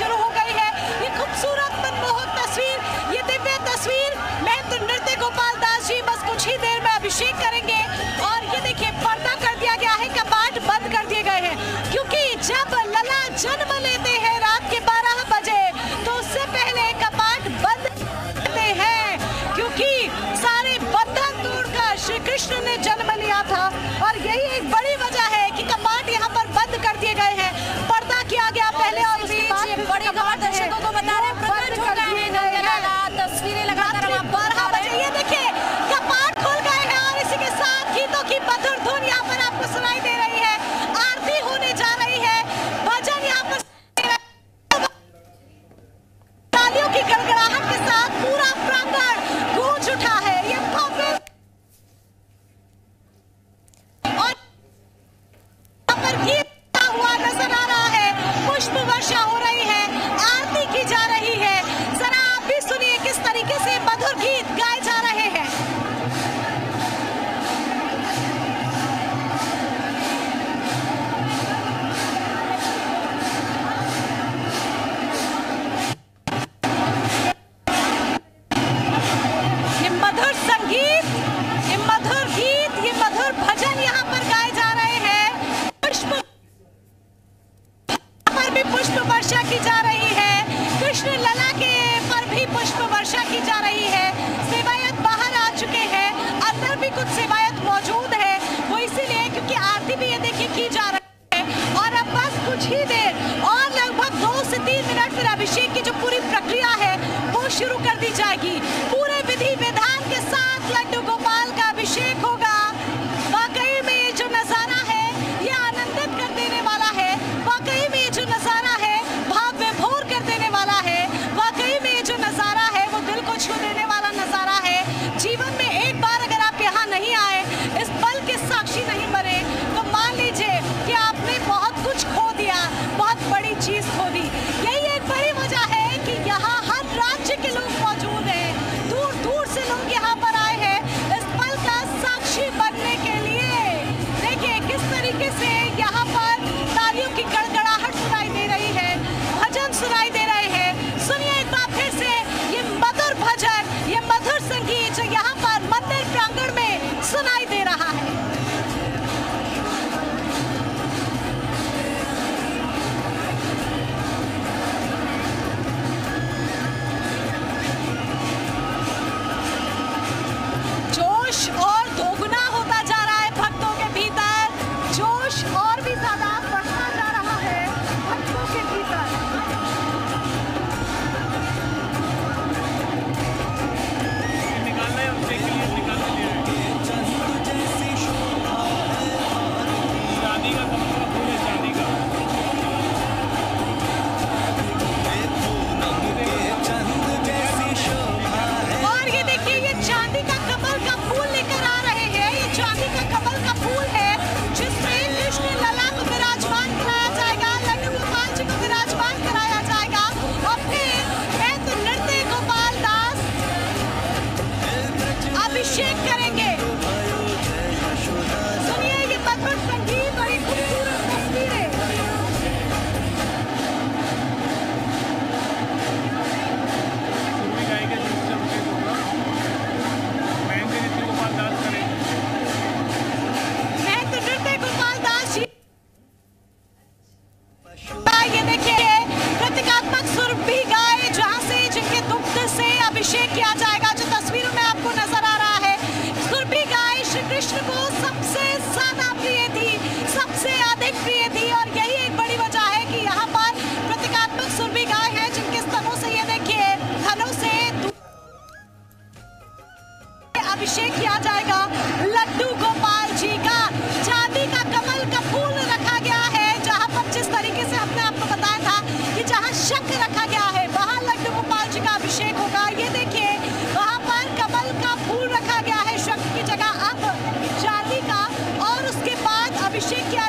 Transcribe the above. शुरू हो गई है। ये खूबसूरत मनमोहक तस्वीर, ये दिव्य तस्वीर महंत नृत्य गोपाल दास जी बस कुछ ही देर में अभिषेक करेंगे। और ये देखिए पर्दा कर दिया गया है, कपाट बंद कर दिए गए हैं, क्योंकि जब लला जन्म लेते हैं रात के 12 बजे तो उससे पहले कपाट बंद करते हैं, क्योंकि सारे बंधन तोड़कर श्री कृष्ण ने जन्म लिया था। और यही एक बड़ी वजह है कि कपाट यहाँ पर बंद कर दिए गए हैं, पर्दा किया गया पहले। और उसके बाद बड़ी खबर दर्शकों को बता रहे हैं, प्रकट हो गए हैं लगातार तस्वीरें, लगातार हम 12 बजे ये देखिए कपाट खुल गए हैं। और इसी के साथ गीतों की मधुर धुन यहाँ पर आपको सुनाई दे रही है, आरती होने जा रही है, भजन यहाँ पर तालियों की गड़गड़ाहट के साथ पूरा प्रांगण गूंज उठा है। ये भव्य और यहाँ पर गीत हुआ नजर आ रहा है, पुष्प वर्षा हो रही है, आरती की जा रही है। जरा आप भी सुनिए किस तरीके से मधुर गीत गाए जा रहे हैं। ये मधुर संगीत, ये मधुर गीत, ये मधुर भजन यहाँ पर गाए जा रहे हैं। पर भी पुष्प वर्षा की जा रही है, कृष्ण लला के पर भी पुष्प वर्षा की जा रही है। सेवायत बाहर आ चुके हैं, अंदर भी कुछ सेवायत मौजूद है, वो इसीलिए क्योंकि आरती भी ये देखिए की जा रही है। और अब बस कुछ ही देर और लगभग 2 से 3 मिनट फिर अभिषेक की जो पूरी प्रक्रिया है वो शुरू कर दी जाएगी। पूरे विधि विधान के साथ लड्डू गोपाल का अभिषेक होगा। वाकई में ये जो नजारा है ये आनंदित कर देने वाला है, वाकई में ये जो नजारा है भाव विभोर कर देने वाला है, वाकई में ये जो नजारा है वो दिल को छू देने वाला नजारा है। जीवन में एक बार अगर आप यहाँ नहीं आए, इस पल के साक्षी नहीं बने, तो मान लीजिए कि आपने बहुत कुछ खो दिया, बहुत बड़ी चीज खो दी। यही एक बड़ी वजह है कि यहाँ हर राज्य के लोग मौजूद हैं, दूर दूर से लोग यहाँ पर आए हैं इस पल का साक्षी बनने के लिए। देखिए किस तरीके से यहाँ पर तालियों की गड़गड़ाहट सुनाई दे रही है, भजन सुनाई दे रहे हैं। सुनिए एक बार फिर से ये मधुर भजन, ये मधुर संगीत जो यहाँ पर मंदिर प्रांगण में सुनाई दे रहा है। जोश और दोगुना होता जा रहा है, भक्तों के भीतर जोश और भी ज्यादा बढ़ता जा रहा है भक्तों के भीतर। अभिषेक किया जाएगा लड्डू गोपाल जी का, चांदी का कमल का फूल रखा गया है। जहां पर जिस तरीके से हमने आपको बताया था कि जहां शंख रखा गया है वहां लड्डू गोपाल जी का अभिषेक होगा। ये देखिए वहां पर कमल का फूल रखा गया है, शंख की जगह अब चांदी का, और उसके बाद अभिषेक